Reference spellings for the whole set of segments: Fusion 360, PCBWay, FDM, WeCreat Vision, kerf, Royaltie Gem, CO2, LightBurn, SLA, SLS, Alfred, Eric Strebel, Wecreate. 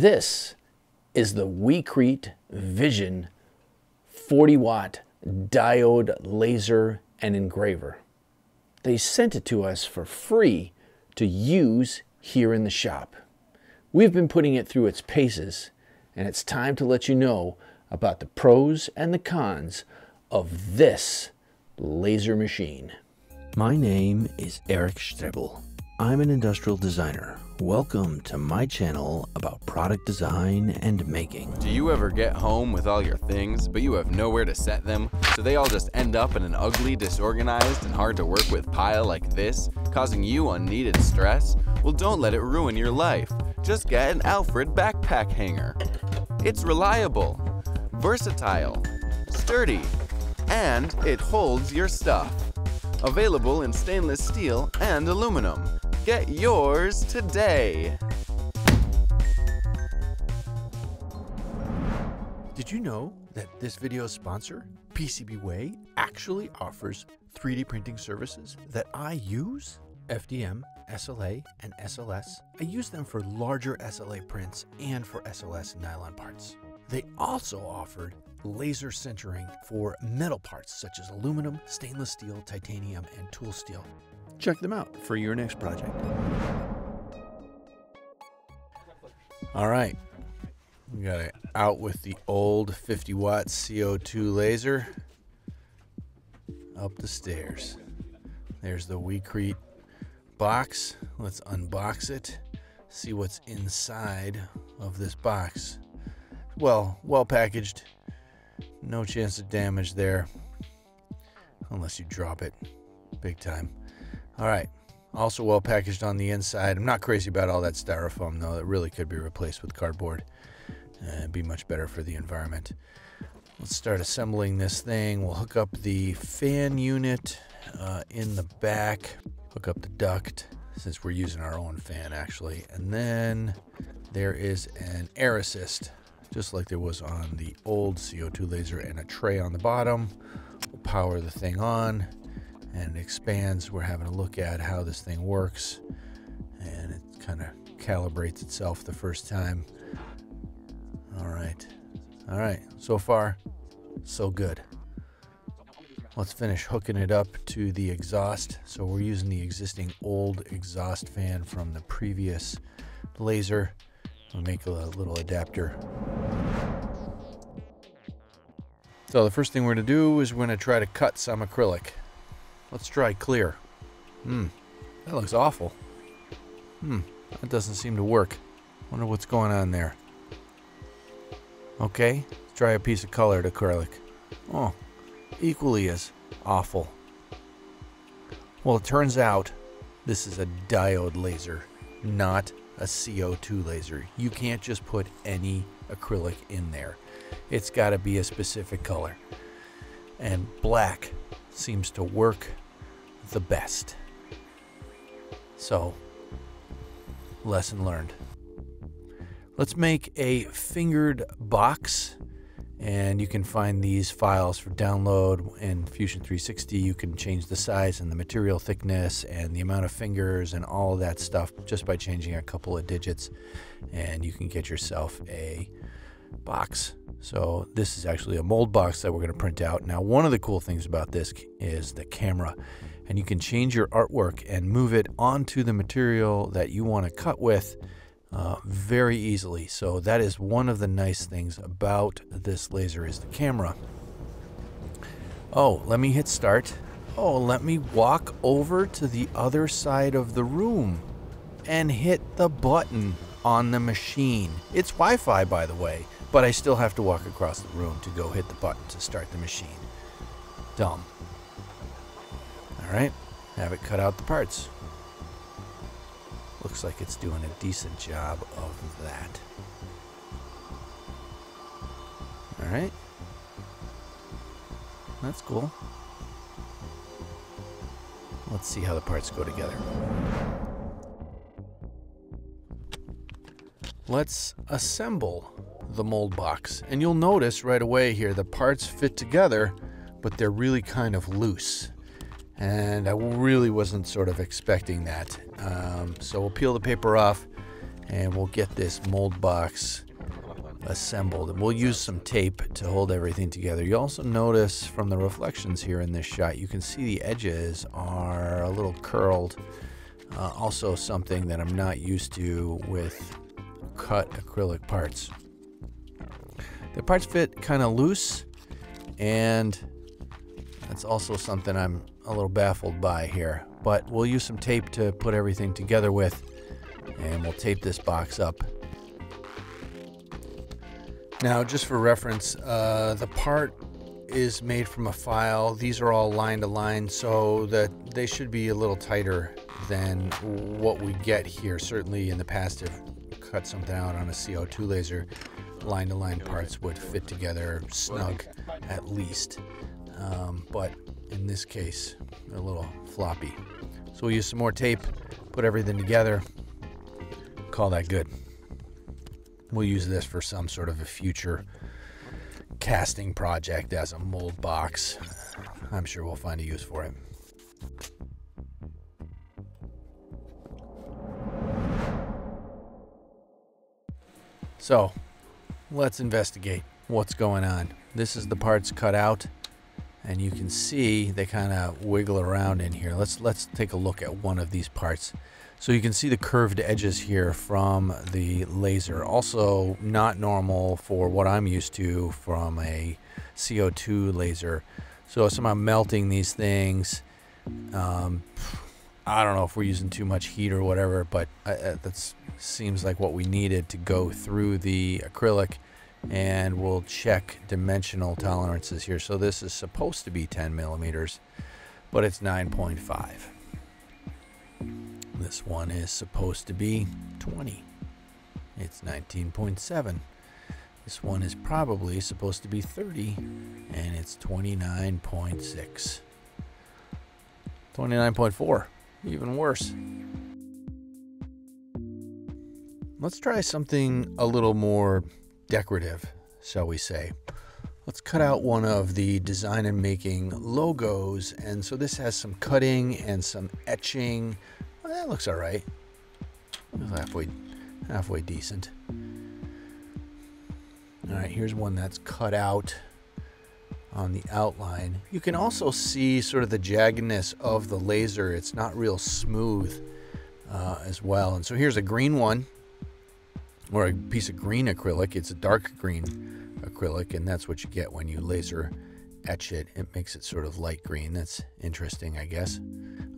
This is the WeCreat Vision 40-watt diode laser and engraver. They sent it to us for free to use here in the shop. We've been putting it through its paces, and it's time to let you know about the pros and the cons of this laser machine. My name is Eric Strebel. I'm an industrial designer. Welcome to my channel about product design and making. Do you ever get home with all your things, but you have nowhere to set them, so they all just end up in an ugly, disorganized, and hard to work with pile like this, causing you unneeded stress? Well, don't let it ruin your life. Just get an Alfred backpack hanger. It's reliable, versatile, sturdy, and it holds your stuff. Available in stainless steel and aluminum. Get yours today! Did you know that this video's sponsor, PCBWay, actually offers 3D printing services that I use? FDM, SLA, and SLS. I use them for larger SLA prints and for SLS nylon parts. They also offered laser sintering for metal parts such as aluminum, stainless steel, titanium, and tool steel. Check them out for your next project. All right, we got it out with the old 50-watt CO2 laser up the stairs. There's the WeCreat box. Let's unbox it, see what's inside of this box. Well packaged. No chance of damage there, unless you drop it big time. All right, also well packaged on the inside. I'm not crazy about all that styrofoam though. That really could be replaced with cardboard. It'd be much better for the environment. Let's start assembling this thing. We'll hook up the fan unit in the back, hook up the duct, since we're using our own fan actually. And then there is an air assist, just like there was on the old CO2 laser, and a tray on the bottom. We'll power the thing on and it expands. We're having a look at how this thing works, and it kind of calibrates itself the first time. All right, so far so good. Let's finish hooking it up to the exhaust. So we're using the existing old exhaust fan from the previous laser. We'll make a little adapter. So the first thing we're gonna do is we're gonna try to cut some acrylic. Let's try clear. That looks awful. That doesn't seem to work. Wonder what's going on there. Okay, let's try a piece of colored acrylic. Oh, equally as awful. Well, it turns out this is a diode laser, not a CO2 laser. You can't just put any acrylic in there. It's got to be a specific color, and black seems to work the best. So, lesson learned. Let's make a fingered box, and you can find these files for download in Fusion 360. You can change the size and the material thickness and the amount of fingers and all of that stuff just by changing a couple of digits, and you can get yourself a box. So this is actually a mold box that we're going to print out. Now, one of the cool things about this is the camera, and you can change your artwork and move it onto the material that you want to cut with very easily. So that is one of the nice things about this laser, is the camera. Oh, let me hit start. Oh, let me walk over to the other side of the room and hit the button on the machine. It's Wi-Fi, by the way, but I still have to walk across the room to go hit the button to start the machine. Dumb. All right, have it cut out the parts. Looks like it's doing a decent job of that. All right. That's cool. Let's see how the parts go together. Let's assemble the mold box. And you'll notice right away here, the parts fit together, but they're really kind of loose. And I really wasn't sort of expecting that. So we'll peel the paper off and we'll get this mold box assembled, and we'll use some tape to hold everything together. You also notice from the reflections here in this shot, you can see the edges are a little curled. Also something that I'm not used to with cut acrylic parts. The parts fit kind of loose, and that's also something I'm a little baffled by here, but we'll use some tape to put everything together with, and we'll tape this box up. Now, just for reference, the part is made from a file. These are all line to line, so that they should be a little tighter than what we get here. Certainly in the past, if we cut something out on a CO2 laser, line to line parts would fit together snug at least, but in this case they're a little floppy. So we'll use some more tape, put everything together, call that good. We'll use this for some sort of a future casting project as a mold box. I'm sure we'll find a use for it. So let's investigate what's going on. This is the parts cut out, and you can see they kind of wiggle around in here. Let's take a look at one of these parts. So you can see the curved edges here from the laser. Also not normal for what I'm used to from a CO2 laser. So somehow melting these things. I don't know if we're using too much heat or whatever, but that seems like what we needed to go through the acrylic, and we'll check dimensional tolerances here. So this is supposed to be 10 millimeters, but it's 9.5. This one is supposed to be 20. It's 19.7. This one is probably supposed to be 30, and it's 29.6. 29.4. Even worse. Let's try something a little more decorative, shall we say. Let's cut out one of the design and making logos. And so this has some cutting and some etching. Well, that looks all right. Halfway decent. All right, here's one that's cut out on the outline. You can also see sort of the jaggedness of the laser. It's not real smooth as well. And so here's a green one, or a piece of green acrylic. It's a dark green acrylic, and that's what you get when you laser etch it. It makes it sort of light green. That's interesting, I guess.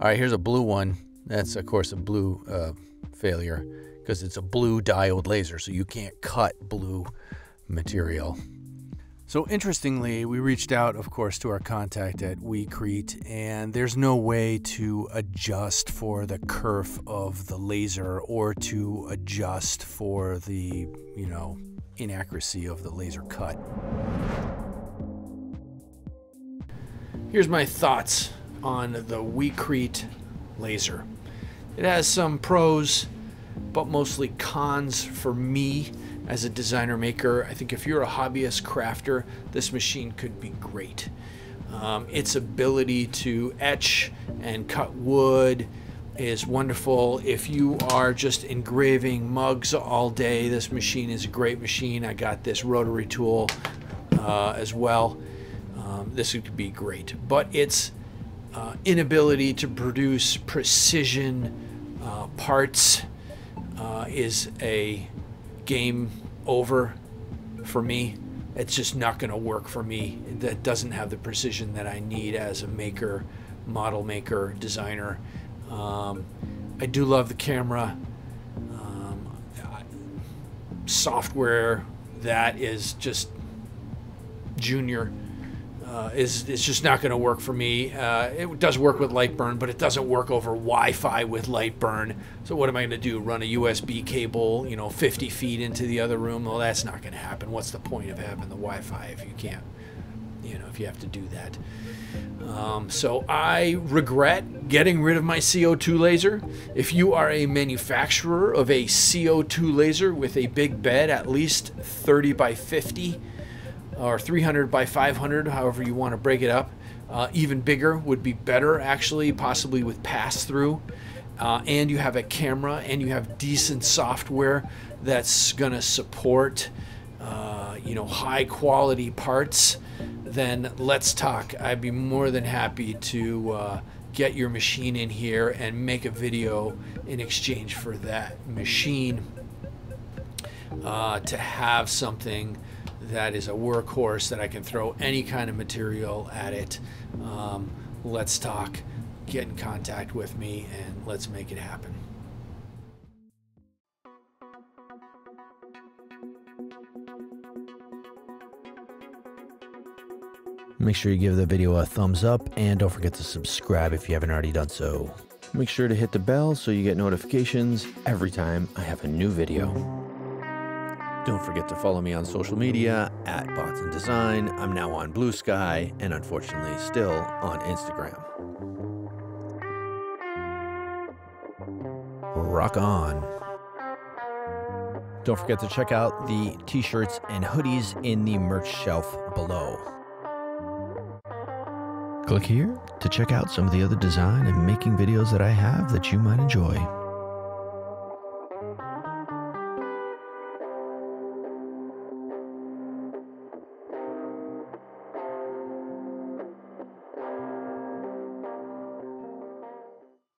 All right, here's a blue one. That's, of course, a blue failure, because it's a blue diode laser, so you can't cut blue material. So interestingly, we reached out, of course, to our contact at WeCreat, and there's no way to adjust for the kerf of the laser or to adjust for the, you know, inaccuracy of the laser cut. Here's my thoughts on the WeCreat laser. It has some pros, but mostly cons for me. As a designer maker, I think if you're a hobbyist crafter, this machine could be great. Its ability to etch and cut wood is wonderful. If you are just engraving mugs all day, this machine is a great machine. I got this rotary tool as well. This could be great. But its inability to produce precision parts is a game over for me. It's just not going to work for me. That doesn't have the precision that I need as a maker, model maker, designer. I do love the camera. Software that is just junior it's just not going to work for me. It does work with LightBurn, but it doesn't work over Wi-Fi with LightBurn. So what am I going to do? Run a USB cable, you know, 50 feet into the other room? Well, that's not going to happen. What's the point of having the Wi-Fi if you can't, you know, if you have to do that? So I regret getting rid of my CO2 laser. If you are a manufacturer of a CO2 laser with a big bed, at least 30 by 50, or 300 by 500, however you want to break it up. Even bigger would be better, actually, possibly with pass-through. and you have a camera and you have decent software that's going to support high quality parts, then let's talk. I'd be more than happy to get your machine in here and make a video in exchange for that machine, to have something that is a workhorse that I can throw any kind of material at it. Let's talk. Get in contact with me and let's make it happen. Make sure you give the video a thumbs up and don't forget to subscribe if you haven't already done so. Make sure to hit the bell so you get notifications every time I have a new video. Don't forget to follow me on social media at Bots and Design. I'm now on Blue Sky and unfortunately still on Instagram. Rock on. Don't forget to check out the t-shirts and hoodies in the merch shelf below. Click here to check out some of the other design and making videos that I have that you might enjoy.